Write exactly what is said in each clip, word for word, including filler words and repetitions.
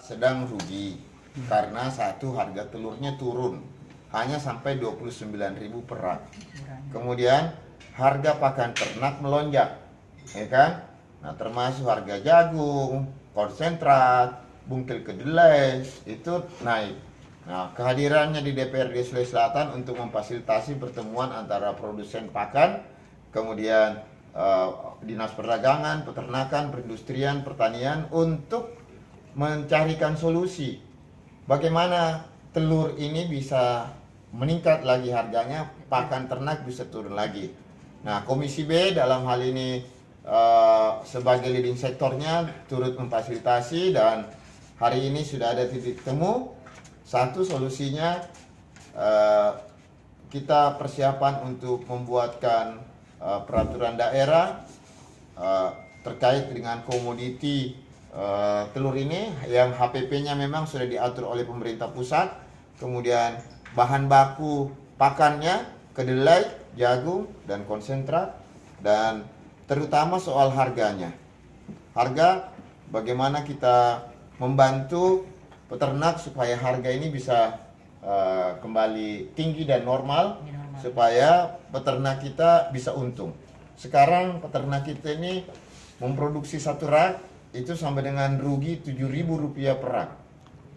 Sedang rugi karena satu harga telurnya turun hanya sampai dua puluh sembilan ribu per rak. Kemudian harga pakan ternak melonjak, ya kan? Nah, termasuk harga jagung, konsentrat, bungkil kedelai itu naik. Nah, kehadirannya di D P R D Sulawesi Selatan untuk memfasilitasi pertemuan antara produsen pakan, kemudian eh, dinas perdagangan, peternakan, perindustrian, pertanian untuk mencarikan solusi bagaimana telur ini bisa meningkat lagi harganya, pakan ternak bisa turun lagi. Nah, Komisi B dalam hal ini uh, sebagai leading sektornya turut memfasilitasi, dan hari ini sudah ada titik temu. Satu solusinya uh, kita persiapan untuk membuatkan uh, peraturan daerah uh, terkait dengan komoditi Uh, telur ini yang H P P-nya memang sudah diatur oleh pemerintah pusat. Kemudian bahan baku pakannya kedelai, jagung, dan konsentrat, dan terutama soal harganya. Harga bagaimana kita membantu peternak supaya harga ini bisa uh, kembali tinggi dan normal, normal supaya peternak kita bisa untung. Sekarang peternak kita ini memproduksi satu rak itu sampai dengan rugi tujuh ribu rupiah per rak.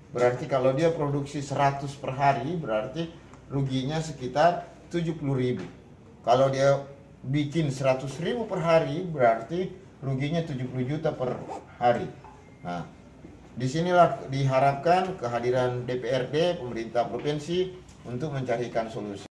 Berarti kalau dia produksi seratus per hari, berarti ruginya sekitar tujuh puluh ribu. Kalau dia bikin seratus ribu per hari, berarti ruginya tujuh puluh juta per hari. Nah, disinilah diharapkan kehadiran D P R D, pemerintah provinsi, untuk mencarikan solusi.